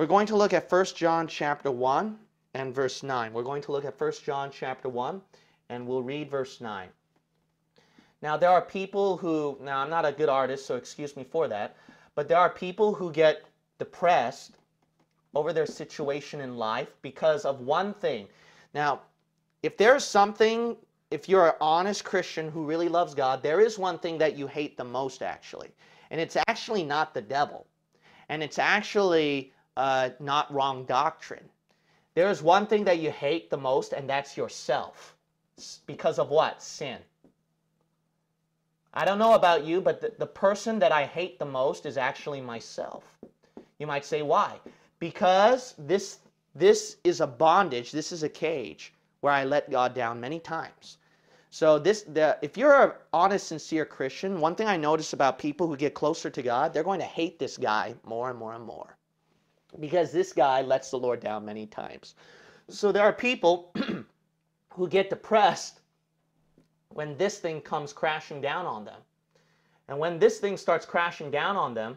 We're going to look at 1 John chapter 1 and verse 9. We're going to look at 1 John chapter 1 and we'll read verse 9. Now there are people who, now I'm not a good artist, so excuse me for that, but there are people who get depressed over their situation in life because of one thing. Now, if there's something, if you're an honest Christian who really loves God, there is one thing that you hate the most actually. And it's actually not the devil. And it's actually not wrong doctrine. There's one thing that you hate the most, and that's yourself. Because of what? Sin. I don't know about you, but the person that I hate the most is actually myself. You might say, why? Because this is a bondage, this is a cage where I let God down many times. So if you're an honest, sincere Christian, one thing I notice about people who get closer to God, they're going to hate this guy more and more and more. Because this guy lets the Lord down many times. So there are people who get depressed when this thing comes crashing down on them. And when this thing starts crashing down on them,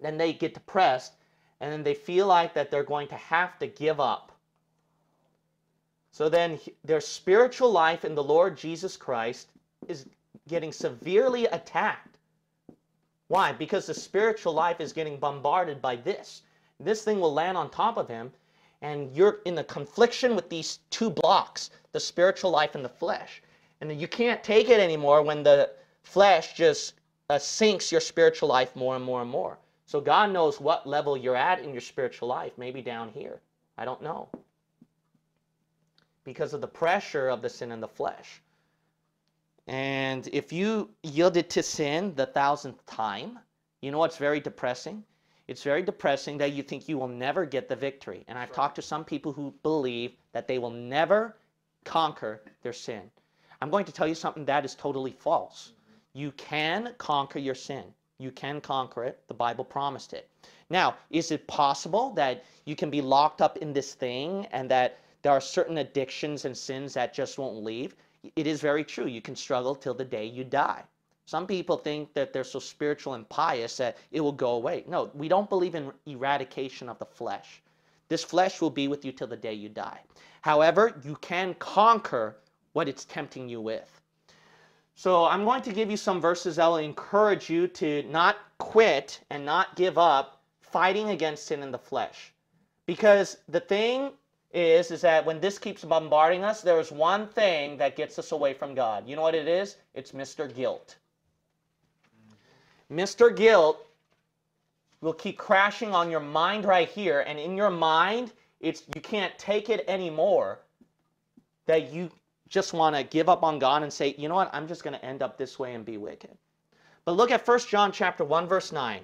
then they get depressed, and then they feel like that they're going to have to give up. So then their spiritual life in the Lord Jesus Christ is getting severely attacked. Why? Because the spiritual life is getting bombarded by this. This thing will land on top of him, and you're in the confliction with these two blocks, the spiritual life and the flesh. And you can't take it anymore when the flesh just sinks your spiritual life more and more and more. So God knows what level you're at in your spiritual life, maybe down here. I don't know. Because of the pressure of the sin in the flesh. And if you yielded to sin the 1,000th time, you know what's very depressing? It's very depressing that you think you will never get the victory. And I've talked to some people who believe that they will never conquer their sin. I'm going to tell you something that is totally false. You can conquer your sin. You can conquer it. The Bible promised it. Now, is it possible that you can be locked up in this thing and that there are certain addictions and sins that just won't leave? It is very true. You can struggle till the day you die. Some people think that they're so spiritual and pious that it will go away. No, we don't believe in eradication of the flesh. This flesh will be with you till the day you die. However, you can conquer what it's tempting you with. So I'm going to give you some verses that will encourage you to not quit and not give up fighting against sin in the flesh. Because the thing is that when this keeps bombarding us, there is one thing that gets us away from God. You know what it is? It's Mr. Guilt. Mr. Guilt will keep crashing on your mind right here, and in your mind, you can't take it anymore, that you just want to give up on God and say, you know what, I'm just going to end up this way and be wicked. But look at 1 John chapter 1, verse 9.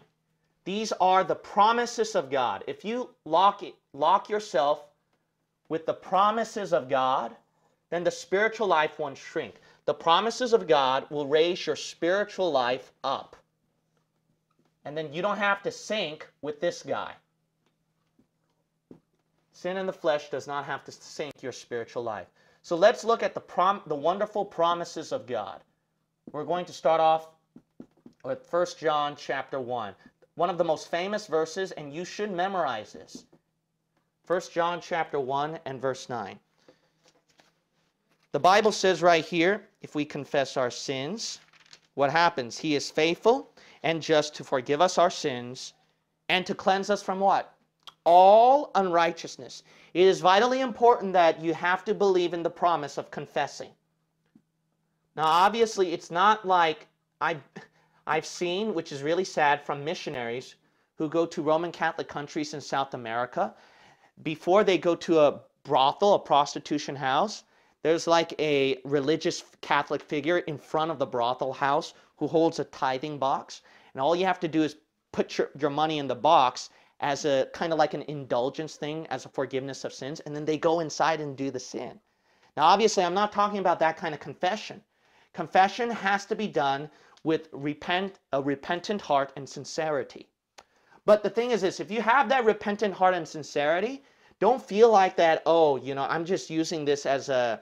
These are the promises of God. If you lock yourself with the promises of God, then the spiritual life won't shrink. The promises of God will raise your spiritual life up. And then you don't have to sink with this guy. Sin in the flesh does not have to sink your spiritual life. So let's look at the wonderful promises of God. We're going to start off with 1 John chapter 1. One of the most famous verses, and you should memorize this. 1 John chapter 1 and verse 9. The Bible says right here, if we confess our sins, what happens? He is faithful and just to forgive us our sins and to cleanse us from what? All unrighteousness. It is vitally important that you have to believe in the promise of confessing. Now, obviously, it's not like I've seen, which is really sad, from missionaries who go to Roman Catholic countries in South America. Before they go to a brothel, a prostitution house, there's like a religious Catholic figure in front of the brothel house who holds a tithing box. And all you have to do is put your money in the box as a kind of like an indulgence thing, as a forgiveness of sins. And then they go inside and do the sin. Now, obviously, I'm not talking about that kind of confession. Confession has to be done with a repentant heart and sincerity. But the thing is this, if you have that repentant heart and sincerity, don't feel like that, oh, you know, I'm just using this as a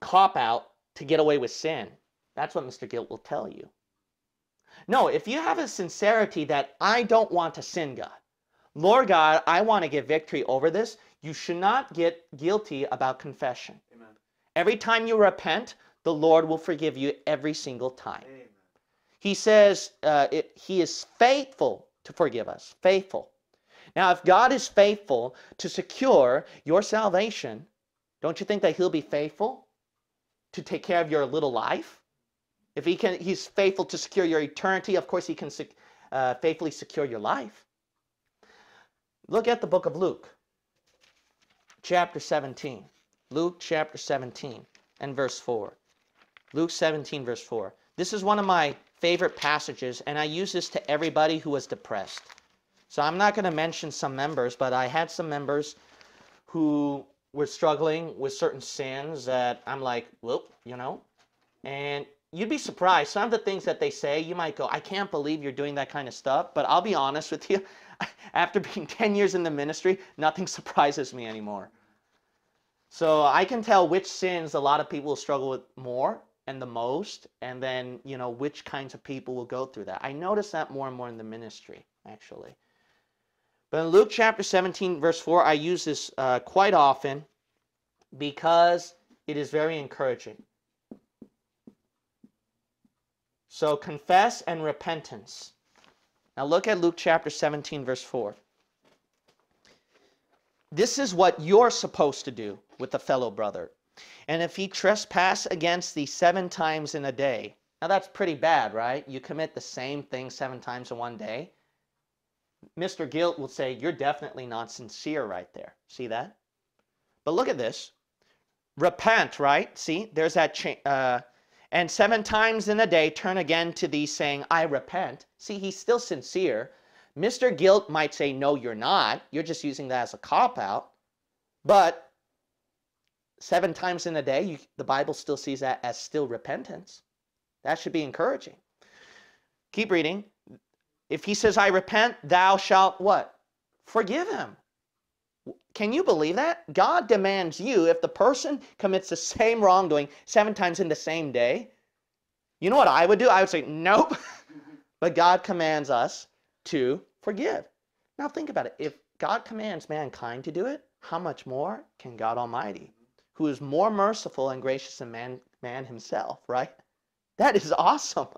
cop-out to get away with sin. That's what Mr. Guilt will tell you. No, if you have a sincerity that I don't want to sin, God, Lord God, I want to get victory over this, you should not get guilty about confession. Amen. Every time you repent, the Lord will forgive you every single time. Amen. He says He is faithful to forgive us. Faithful. Now, if God is faithful to secure your salvation, don't you think that He'll be faithful to take care of your little life? If He can, He's faithful to secure your eternity, of course He can faithfully secure your life. Look at the book of Luke, chapter 17. Luke chapter 17 and verse 4. Luke 17, verse 4. This is one of my favorite passages, and I use this to everybody who was depressed. So I'm not going to mention some members, but I had some members who were struggling with certain sins that I'm like, whoop, you know. And you'd be surprised. Some of the things that they say, you might go, I can't believe you're doing that kind of stuff. But I'll be honest with you, after being 10 years in the ministry, nothing surprises me anymore. So I can tell which sins a lot of people struggle with more and the most, and then, you know, which kinds of people will go through that. I notice that more and more in the ministry, actually. But in Luke chapter 17, verse 4, I use this quite often because it is very encouraging. So confess and repentance. Now look at Luke chapter 17, verse 4. This is what you're supposed to do with a fellow brother. And if he trespass against thee 7 times in a day. Now that's pretty bad, right? You commit the same thing 7 times in one day. Mr. Guilt will say, you're definitely not sincere right there. See that? But look at this. Repent, right? See, there's that change. And 7 times in a day, turn again to thee, saying, I repent. See, he's still sincere. Mr. Guilt might say, no, you're not. You're just using that as a cop-out. But 7 times in a day, the Bible still sees that as still repentance. That should be encouraging. Keep reading. If he says, I repent, thou shalt what? Forgive him. Can you believe that? God demands you, if the person commits the same wrongdoing 7 times in the same day, you know what I would do? I would say, nope. But God commands us to forgive. Now think about it. If God commands mankind to do it, how much more can God Almighty, who is more merciful and gracious than man himself, right? That is awesome.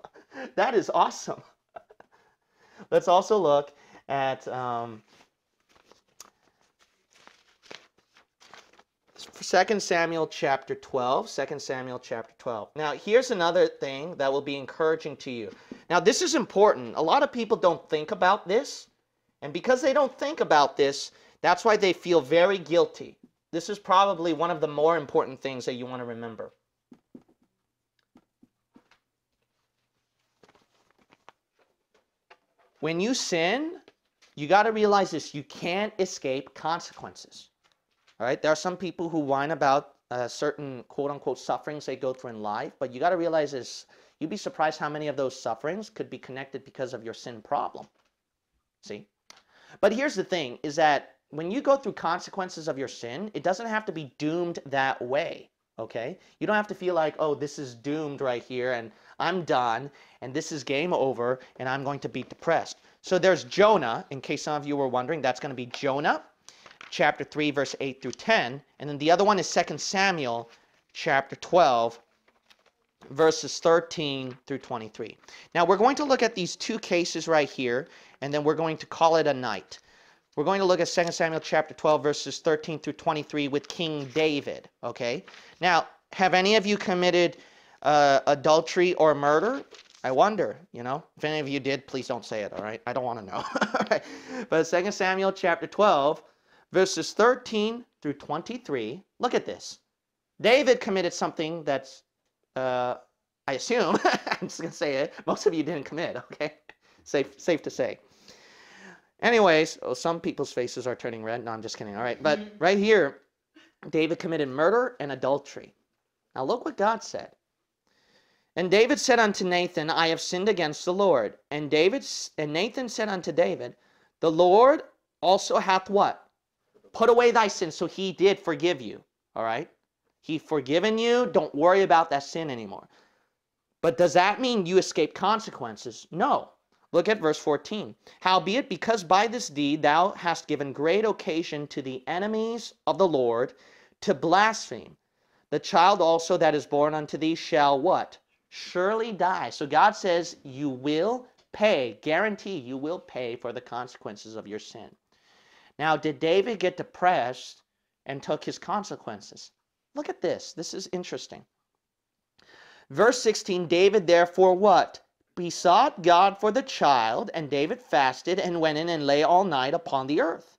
That is awesome. Let's also look at 2 Samuel chapter 12. 2 Samuel chapter 12. Now, here's another thing that will be encouraging to you. Now, this is important. A lot of people don't think about this. And because they don't think about this, that's why they feel very guilty. This is probably one of the more important things that you want to remember. 2 When you sin, you got to realize this. You can't escape consequences. All right? There are some people who whine about certain quote-unquote sufferings they go through in life, but you got to realize this. You'd be surprised how many of those sufferings could be connected because of your sin problem. See? But here's the thing, is that when you go through consequences of your sin, it doesn't have to be doomed that way. Okay? You don't have to feel like, oh, this is doomed right here, and I'm done, and this is game over, and I'm going to be depressed. So there's Jonah, in case some of you were wondering. That's going to be Jonah, chapter 3, verse 8 through 10. And then the other one is 2 Samuel, chapter 12, verses 13 through 23. Now, we're going to look at these two cases right here, and then we're going to call it a night. We're going to look at 2 Samuel chapter 12, verses 13 through 23 with King David, okay? Now, have any of you committed adultery or murder? I wonder, you know? If any of you did, please don't say it, all right? I don't want to know. All right? But 2 Samuel chapter 12, verses 13 through 23, look at this. David committed something that's, I assume, I'm just going to say it, most of you didn't commit, okay? Safe to say. Anyways, oh, some people's faces are turning red. No, I'm just kidding. All right. But right here, David committed murder and adultery. Now look what God said. And David said unto Nathan, I have sinned against the Lord. And Nathan said unto David, the Lord also hath what? Put away thy sin. So he did forgive you. All right. He forgiven you. Don't worry about that sin anymore. But does that mean you escape consequences? No. Look at verse 14. Howbeit, because by this deed thou hast given great occasion to the enemies of the Lord to blaspheme, the child also that is born unto thee shall what? Surely die. So God says you will pay, guarantee you will pay for the consequences of your sin. Now, did David get depressed and took his consequences? Look at this. This is interesting. Verse 16, David therefore what? Besought God for the child, and David fasted and went in and lay all night upon the earth.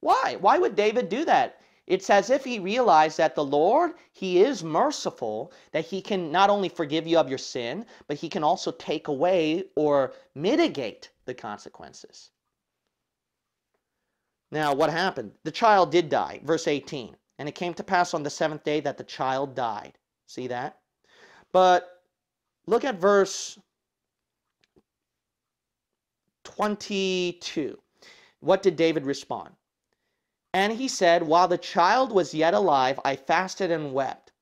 Why? Why would David do that? It's as if he realized that the Lord, he is merciful, that he can not only forgive you of your sin, but he can also take away or mitigate the consequences. Now, what happened? The child did die. Verse 18, and it came to pass on the seventh day that the child died. See that? But look at verse 22. What did David respond? And he said, while the child was yet alive, I fasted and wept.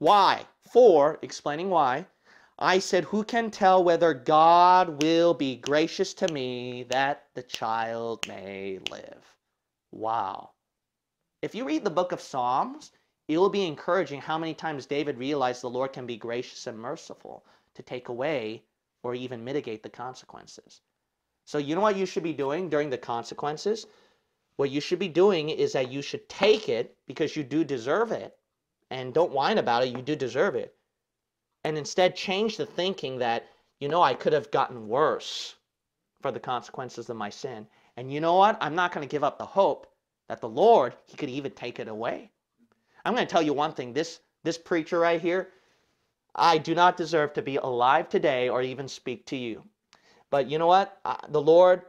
Why? For, explaining why, I said, who can tell whether God will be gracious to me that the child may live? Wow. If you read the book of Psalms, it will be encouraging how many times David realized the Lord can be gracious and merciful to take away or even mitigate the consequences. So you know what you should be doing during the consequences? What you should be doing is that you should take it because you do deserve it. And don't whine about it. You do deserve it. And instead change the thinking that, you know, I could have gotten worse for the consequences of my sin. And you know what? I'm not going to give up the hope that the Lord, he could even take it away. I'm going to tell you one thing. This preacher right here, I do not deserve to be alive today or even speak to you. But you know what? The Lord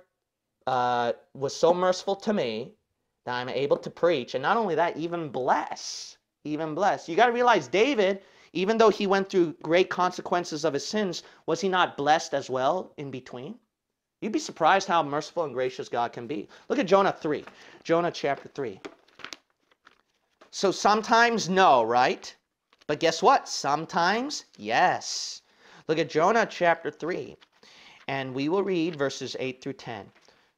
was so merciful to me that I'm able to preach. And not only that, even bless. Even bless. You got to realize David, even though he went through great consequences of his sins, was he not blessed as well in between? You'd be surprised how merciful and gracious God can be. Look at Jonah 3. Jonah chapter 3. So sometimes no, right? But guess what? Sometimes yes. Look at Jonah chapter 3. And we will read verses 8 through 10.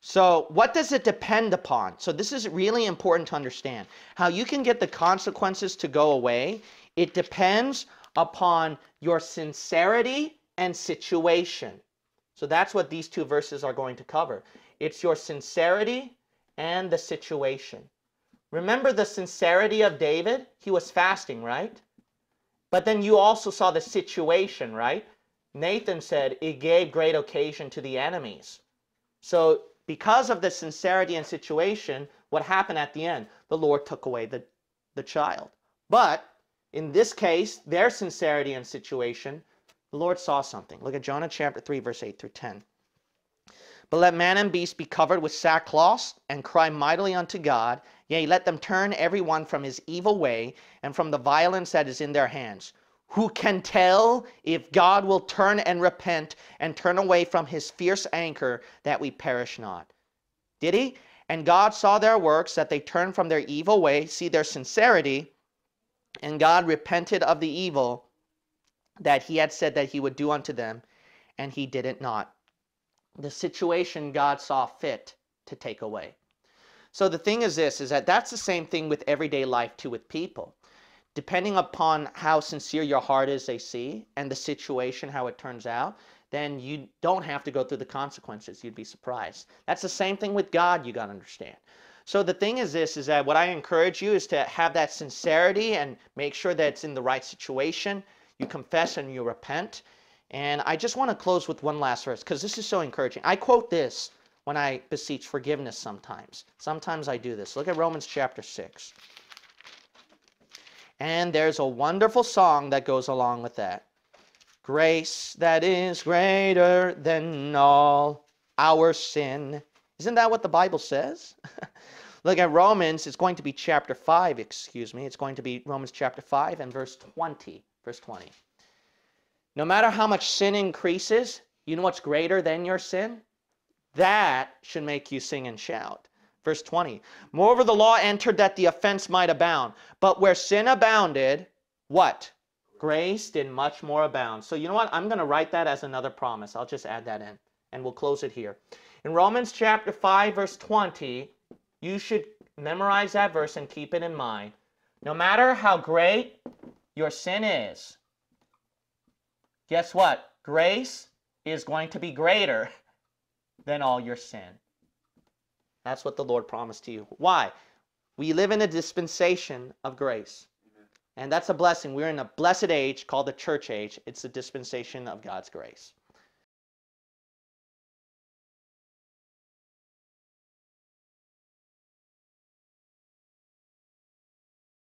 So what does it depend upon? So this is really important to understand. How you can get the consequences to go away, it depends upon your sincerity and situation. So that's what these two verses are going to cover. It's your sincerity and the situation. Remember the sincerity of David? He was fasting, right? But then you also saw the situation, right? Nathan said, it gave great occasion to the enemies. So because of the sincerity and situation, what happened at the end? The Lord took away the child. But in this case, their sincerity and situation, the Lord saw something. Look at Jonah chapter 3, verse 8 through 10. But let man and beast be covered with sackcloth and cry mightily unto God. Yea, let them turn every one from his evil way and from the violence that is in their hands. Who can tell if God will turn and repent and turn away from his fierce anger that we perish not? Did he? And God saw their works, that they turned from their evil way, see their sincerity, and God repented of the evil that he had said that he would do unto them, and he did it not. The situation God saw fit to take away. So the thing is this, is that that's the same thing with everyday life too with people. Depending upon how sincere your heart is, they see, and the situation, how it turns out, then you don't have to go through the consequences. You'd be surprised. That's the same thing with God, you got to understand. So the thing is this, is that what I encourage you is to have that sincerity and make sure that it's in the right situation. You confess and you repent. And I just want to close with one last verse because this is so encouraging. I quote this when I beseech forgiveness sometimes. Sometimes I do this. Look at Romans chapter 6. And there's a wonderful song that goes along with that. Grace that is greater than all our sin. Isn't that what the Bible says? Look at Romans, it's going to be chapter 5, excuse me. It's going to be Romans chapter 5 and verse 20. Verse 20. No matter how much sin increases, you know what's greater than your sin? That should make you sing and shout. Verse 20. Moreover, the law entered that the offense might abound. But where sin abounded, what? Grace did much more abound. So you know what? I'm going to write that as another promise. I'll just add that in, and we'll close it here. In Romans chapter 5, verse 20, you should memorize that verse and keep it in mind. No matter how great your sin is, guess what? Grace is going to be greater than all your sin. That's what the Lord promised to you. Why? We live in a dispensation of grace. And that's a blessing. We're in a blessed age called the church age. It's the dispensation of God's grace.